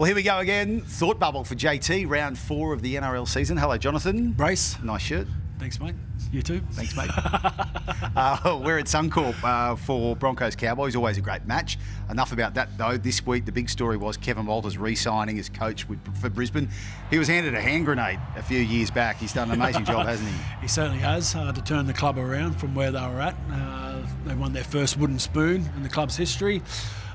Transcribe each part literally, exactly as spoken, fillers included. Well, here we go again. Thought bubble for J T, round four of the N R L season. Hello, Johnathan. Brace. Nice shirt. Thanks, mate. You too. Thanks, mate. uh, we're at Suncorp uh, for Broncos Cowboys. Always a great match. Enough about that, though. This week, the big story was Kevin Walters re-signing as coach with, for Brisbane. He was handed a hand grenade a few years back. He's done an amazing job, hasn't he? He certainly has, uh, to turn the club around from where they were at. Uh, they won their first wooden spoon in the club's history.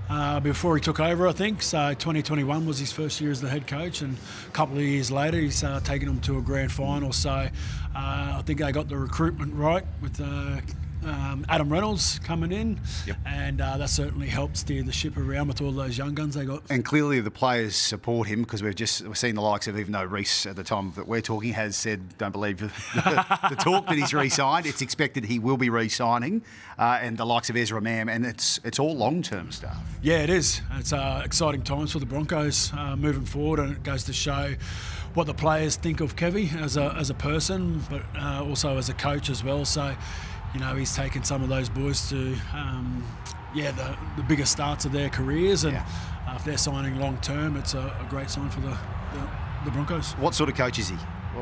Uh, before he took over, I think. So twenty twenty-one was his first year as the head coach, and a couple of years later he's uh, taken them to a grand final. So uh, I think they got the recruitment right with uh, um, Adam Reynolds coming in, yep. and uh, that certainly helped steer the ship around with all those young guns they got. And clearly the players support him, because we've just we've seen the likes of, even though Reece at the time that we're talking has said don't believe the, the talk that he's re-signed. It's expected he will be re-signing, uh, and the likes of Ezra Mam, and it's it's all long-term stuff. Yeah, it is. It's uh, exciting times for the Broncos uh, moving forward, and it goes to show what the players think of Kevy as a, as a person, but uh, also as a coach as well. So, you know, he's taken some of those boys to, um, yeah, the, the biggest starts of their careers, and yeah. uh, if they're signing long-term, it's a, a great sign for the, the, the Broncos. What sort of coach is he?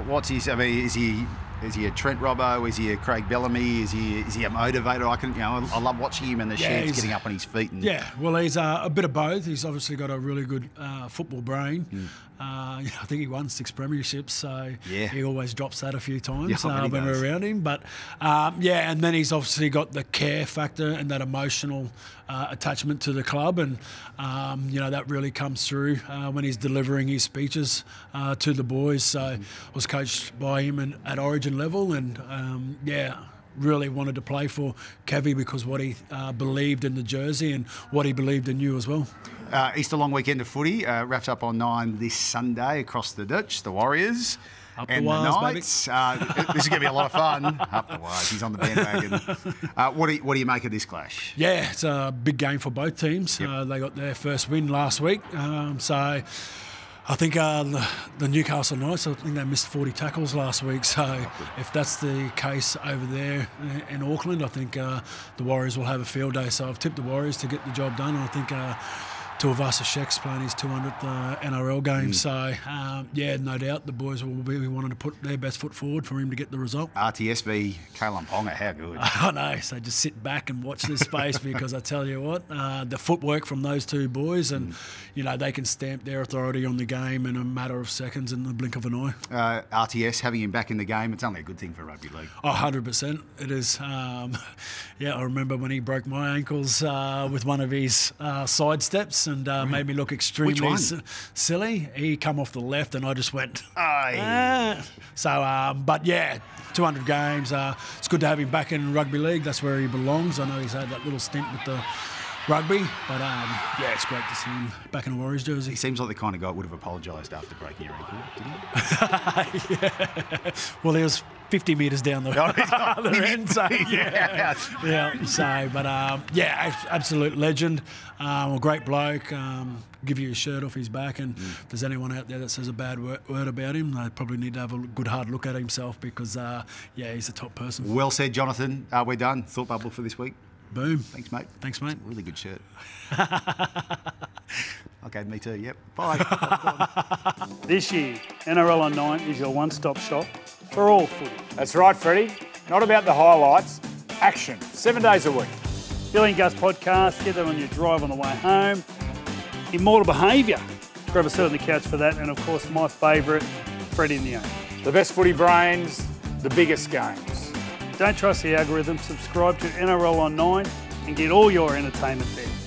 What's his, I mean, is he... Is he a Trent Robbo? Is he a Craig Bellamy? Is he is he a motivator? I can you know I love watching him in the yeah, sheds, getting up on his feet. And yeah, well, he's uh, a bit of both. He's obviously got a really good uh, football brain. Mm. Uh, you know, I think he won six premierships, so yeah. he always drops that a few times yeah, uh, when does. we're around him. But um, yeah, and then he's obviously got the care factor and that emotional uh, attachment to the club, and um, you know that really comes through uh, when he's delivering his speeches uh, to the boys. So mm. I was coached by him and at Origin level, and um, yeah, really wanted to play for Kevy because what he uh, believed in the jersey and what he believed in you as well. Uh, Easter long weekend of footy uh, wrapped up on nine this Sunday across the ditch. The Warriors up and the, wires, the Knights. Uh, this is going to be a lot of fun. Up the wires. He's on the bandwagon. Uh, what do you, what do you make of this clash? Yeah, it's a big game for both teams. Yep. Uh, they got their first win last week, um, so. I think uh, the, the Newcastle Knights, I think they missed forty tackles last week. So if that's the case over there in Auckland, I think uh, the Warriors will have a field day. So I've tipped the Warriors to get the job done. I think uh, Tuivasa-Sheck's playing his two hundredth uh, N R L game. Mm. So, um, yeah, no doubt the boys will be wanting to put their best foot forward for him to get the result. R T S v Kalum Ponga, how good. I know. So just sit back and watch this space because I tell you what, uh, the footwork from those two boys, and, mm. you know, they can stamp their authority on the game in a matter of seconds, in the blink of an eye. Uh, R T S, having him back in the game, it's only a good thing for rugby league. Oh, one hundred percent. It is. Um, yeah, I remember when he broke my ankles uh, with one of his uh, side steps. And uh, made me look extremely silly. He come off the left, and I just went. Ah. So, um, but yeah, two hundred games. Uh, it's good to have him back in rugby league. That's where he belongs. I know he's had that little stint with the rugby, but um, yeah, it's great to see him back in a Warriors jersey. He seems like the kind of guy that would have apologised after breaking your ankle, didn't he? yeah. Well, he was fifty metres down the other end, so yeah, yeah. So, but um, yeah, absolute legend, um, a great bloke. Um, give you a shirt off his back, and mm. if there's anyone out there that says a bad word, word about him, they probably need to have a good hard look at himself, because uh, yeah, he's a top person. Well said, Johnathan. Uh, we're done. Thought bubble for this week. Boom. Thanks, mate. Thanks, mate. Really good shirt. Okay, me too. Yep. Bye. This year, N R L on nine is your one-stop shop for all footy. That's right, Freddie. Not about the highlights. Action. Seven days a week. Billy and Gus podcast. Get them on your drive on the way home. Immortal behaviour. Grab a seat on the couch for that. And, of course, my favourite, Freddie Neon. The best footy brains, the biggest games. Don't trust the algorithm, subscribe to N R L on nine and get all your entertainment there.